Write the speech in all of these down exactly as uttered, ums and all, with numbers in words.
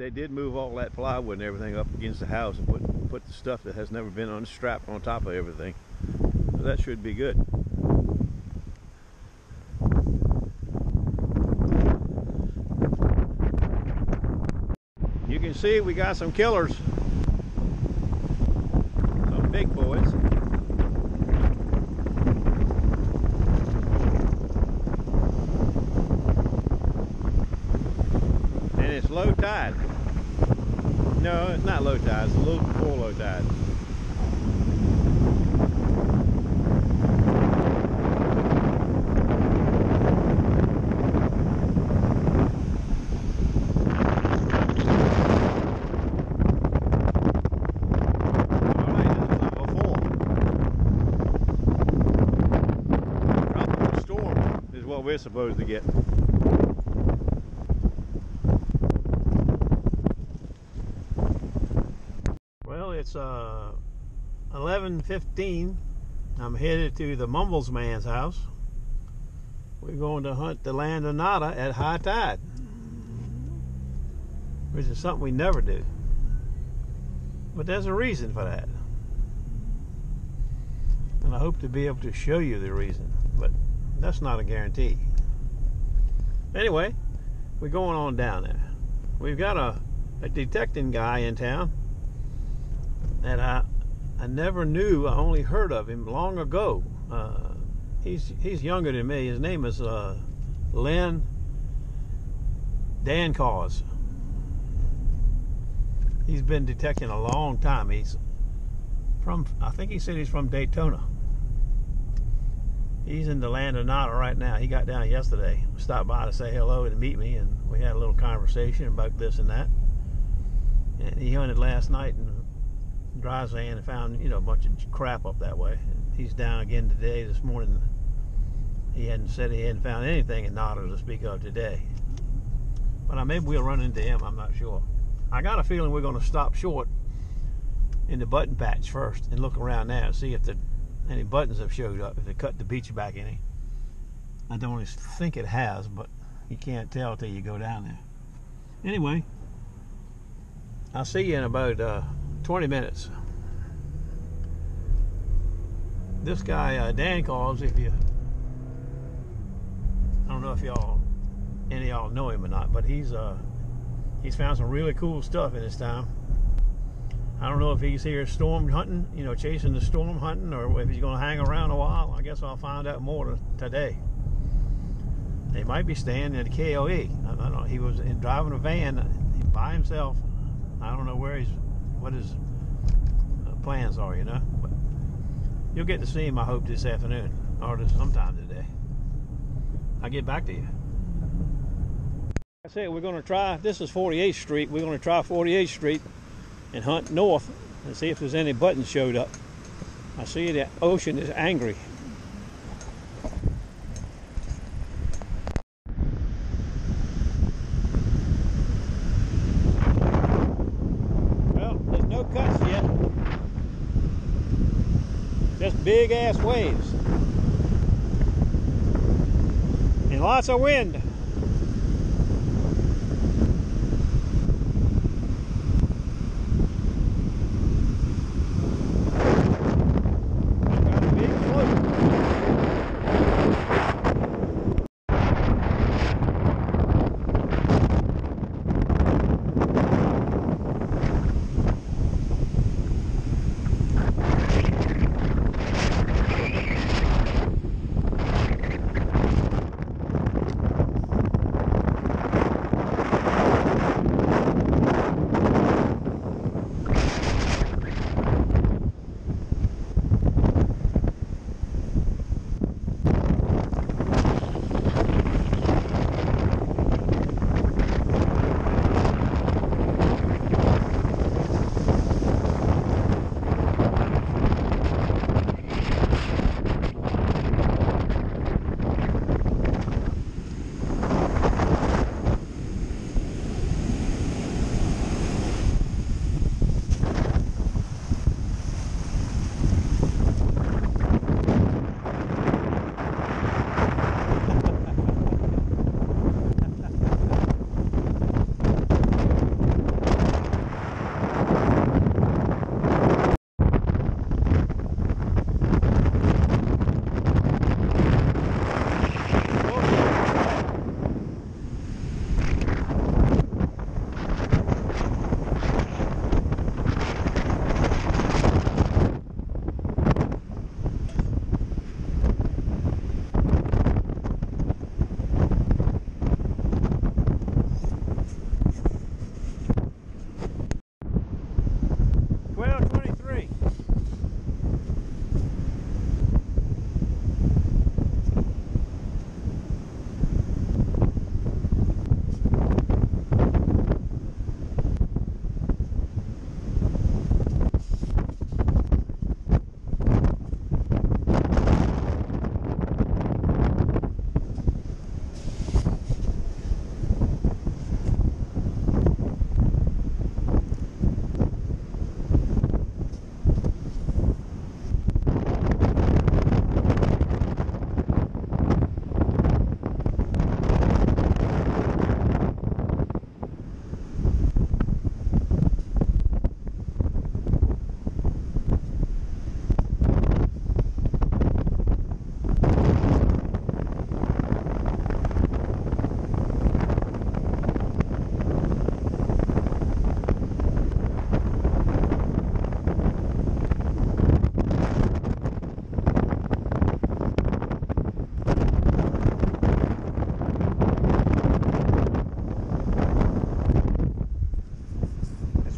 they did move all that plywood and everything up against the house and put, put the stuff that has never been unstrapped on top of everything. So that should be good. You can see we got some killers. Some big boys. And it's low tide. No, it's not low tide. It's a little before low tide. We're supposed to get. Well, it's uh, eleven fifteen. I'm headed to the Mumbles Man's house. We're going to hunt the landonata at high tide, which is something we never do. But there's a reason for that, and I hope to be able to show you the reason. But that's not a guarantee. Anyway, we're going on down there. We've got a, a detecting guy in town that I I never knew. I only heard of him long ago. Uh, he's he's younger than me. His name is uh, Lynn Doncause. He's been detecting a long time. He's from, I think he said he's from Daytona. He's in the landonata right now. He got down yesterday, stopped by to say hello and meet me, and we had a little conversation about this and that. And he hunted last night in the dry sand and found, you know, a bunch of crap up that way. And he's down again today. This morning, he hadn't said he hadn't found anything in nata to speak of today. But I, maybe we'll run into him. I'm not sure. I got a feeling we're going to stop short in the button patch first and look around there and see if the any buttons have showed up, if they cut the beach back any. I don't think it has, but you can't tell till you go down there. Anyway, I'll see you in about uh, twenty minutes. This guy, uh, Doncause, if you, I don't know if y'all, any of y'all know him or not, but he's uh, he's found some really cool stuff in his time. I don't know if he's here storm hunting, you know, chasing the storm hunting, or if he's going to hang around a while. I guess I'll find out more today. He might be staying at K O E. I don't know. He was in, driving a van by himself. I don't know where he's, what his plans are, you know. But you'll get to see him, I hope, this afternoon or this sometime today. I'll get back to you. Like I said, we're going to try. This is forty-eighth street. We're going to try forty-eighth street. And hunt north and see if there's any buttons showed up. I see the ocean is angry. Well, there's no cuts yet. Just big ass waves. And lots of wind.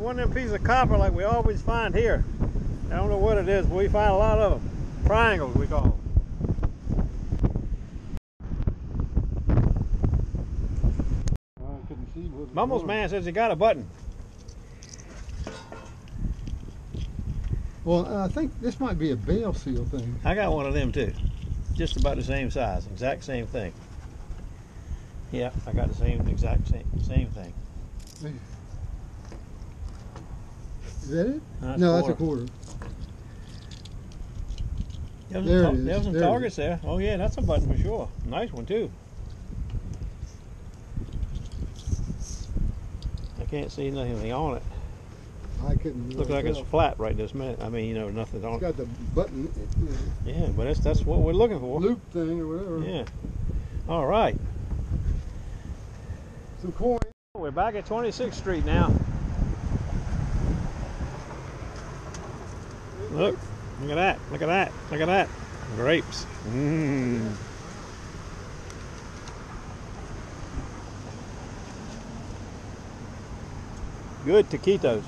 one of them pieces of copper like we always find here. I don't know what it is, but we find a lot of them. Triangles, we call them. Mumbles Man says he got a button. Well, I think this might be a bail seal thing. I got one of them too. Just about the same size, exact same thing. Yeah, I got the same exact same same thing. Is that it? No, no, that's a quarter. There, there it is. There was some there targets there. Oh yeah, that's a button for sure. Nice one too. Can't see nothing on it. I couldn't. Looks like it's flat right this minute. I mean, you know, nothing's on it. It's got the button. Yeah, but that's that's what we're looking for. Loop thing or whatever. Yeah. All right. Some coins. We're back at twenty-sixth street now. Look! Look at that! Look at that! Look at that! Grapes. Mmm. Good taquitos.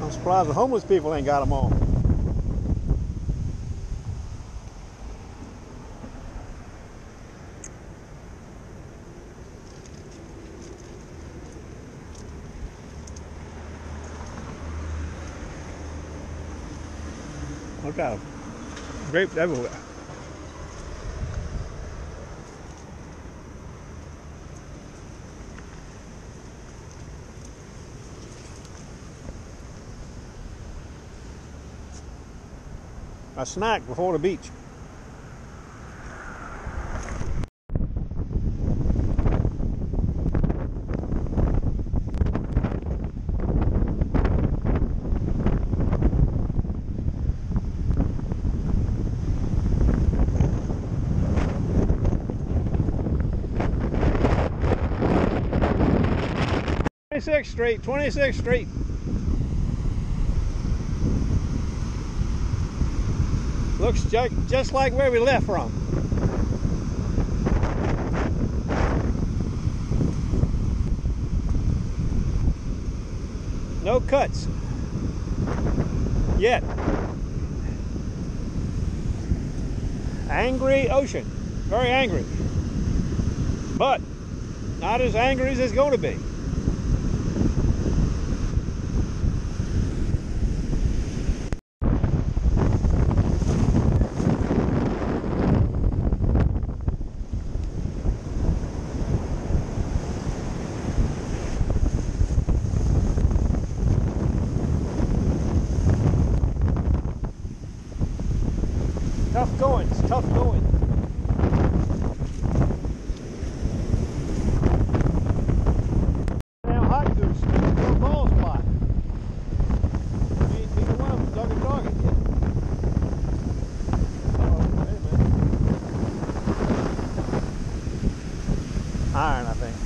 I'm surprised the homeless people ain't got them all. Look at them. Grapes everywhere. A snack before the beach. twenty-sixth street, twenty-sixth street. Looks ju just like where we left from. No cuts yet. Angry ocean, very angry, but not as angry as it's going to be. Tough going, it's tough going. Now hot goose, a ball spot. Ain't neither one of them dug a target yet. Uh-oh, wait a minute. Iron, I think.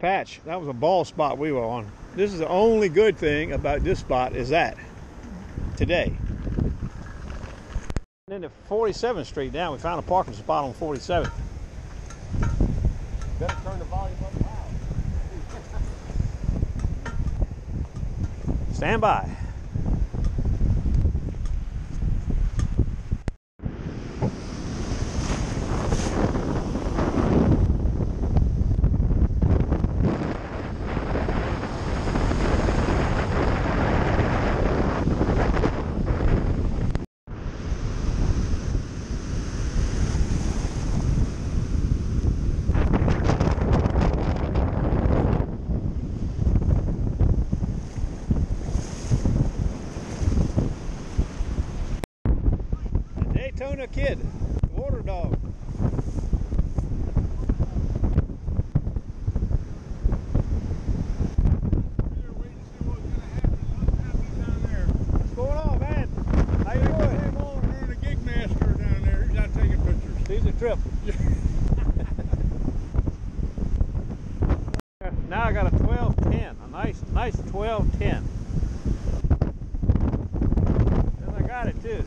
Patch. That was a ball spot we were on. This is the only good thing about this spot is that today. And then to forty-seventh street down, we found a parking spot on forty-seventh. Better turn the volume up loud. Stand by. Kid, water dog. Trip. Now I got a twelve ten, a nice, nice twelve ten. And I got it too.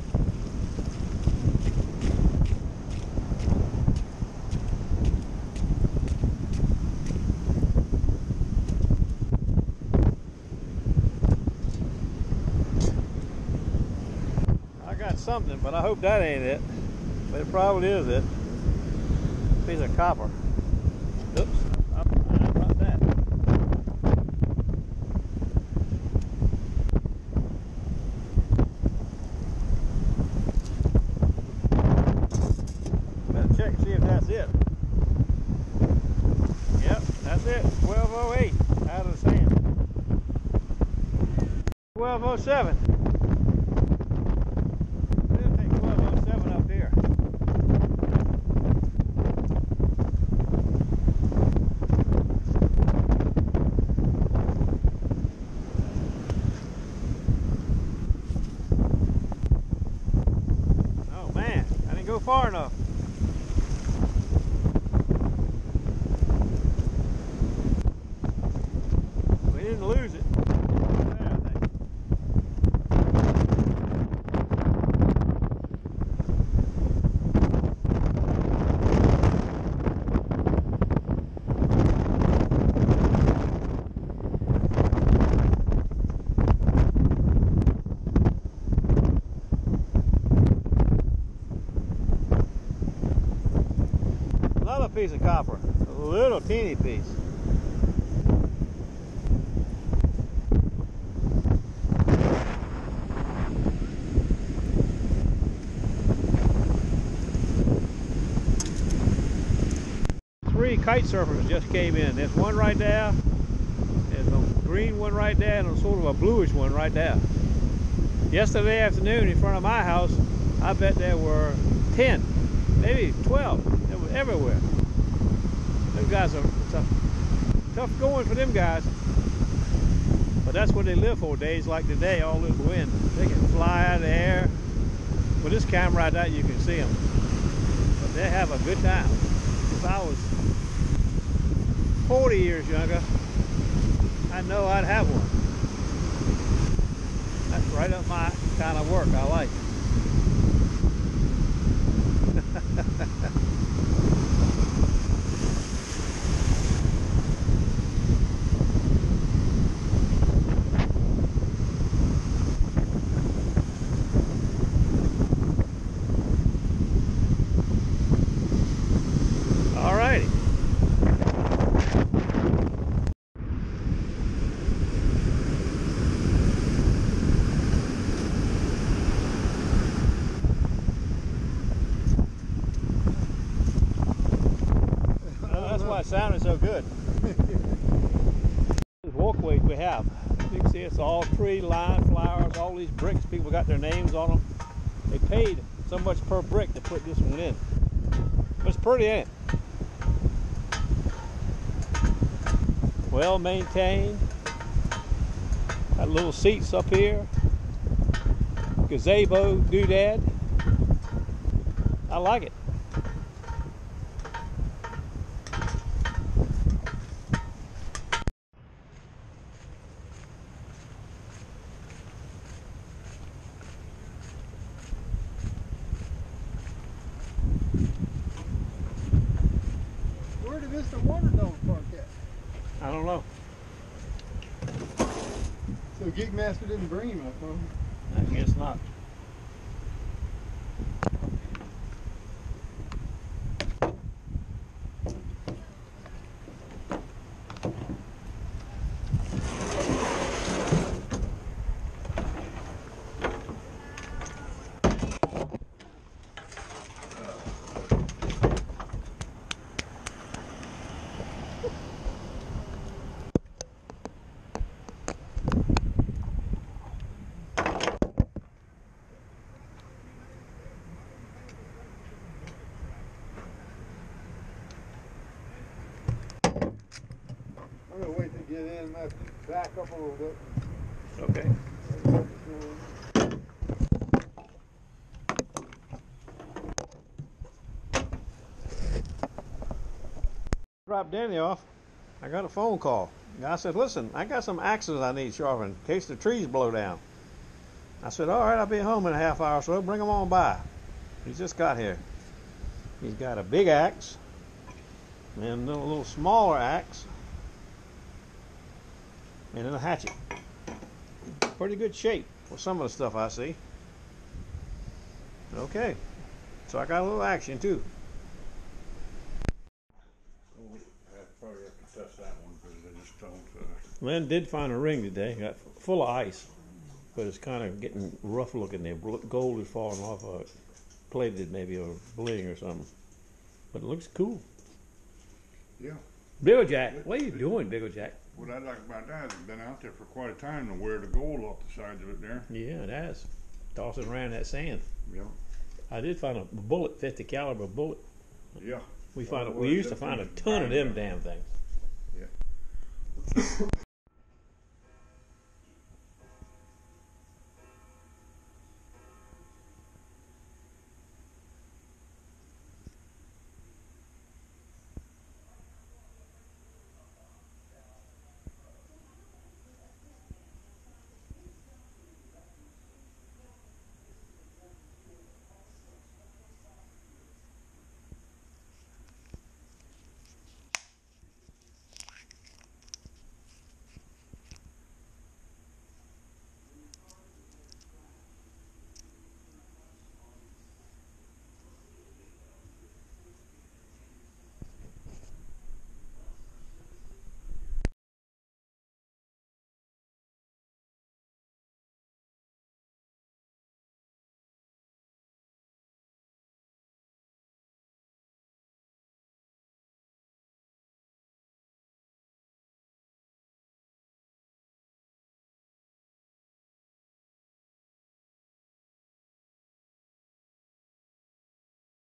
I got something, but I hope that ain't it. But it probably is it. Piece of copper. Oops, I caught that. Better check and see if that's it. Yep, that's it. twelve oh eight out of the sand. twelve oh seven. It'll take twelve oh seven up here. Far enough. We didn't lose it. Yeah, I think. Piece of copper, a little teeny piece. Three kite surfers just came in. There's one right there, there's a green one right there, and a sort of a bluish one right there. Yesterday afternoon in front of my house, I bet there were ten, maybe twelve. They were everywhere. Them guys are tough, tough going for them guys, but that's what they live for. Days like today, all this wind, they can fly out of the air. With this camera right there, you can see them, but they have a good time. If I was forty years younger, I know I'd have one. That's right up my kind of work. I like. Sounding so good. These walkways we have, you can see it's all tree lined, flowers, all these bricks. People got their names on them. They paid so much per brick to put this one in. It's pretty, ain't it? Well maintained. Got little seats up here. Gazebo doodad. I like it. I don't know. So Gigmaster didn't bring him up, huh? I guess not. get in, let's back up a little bit. Okay. Drop Danny off. I got a phone call. I said, listen, I got some axes I need sharpened in case the trees blow down. I said, all right, I'll be home in a half hour or so. Bring them on by. He just got here. He's got a big axe and a little smaller axe and then a hatchet. Pretty good shape for some of the stuff I see. Okay, so I got a little action too. Len did find a ring today. Got full of ice, but it's kind of getting rough looking there. Gold is falling off of it, plated maybe or bling or something. But it looks cool. Yeah. Bigger Jack, what are you doing, Bigger Jack? What I like about that is it's been out there for quite a time to wear the gold off the sides of it there. Yeah, it has. Tossing around that sand. Yeah. I did find a bullet, fifty caliber bullet. Yeah. We found well, a, we used to find a ton of them damn things. Yeah.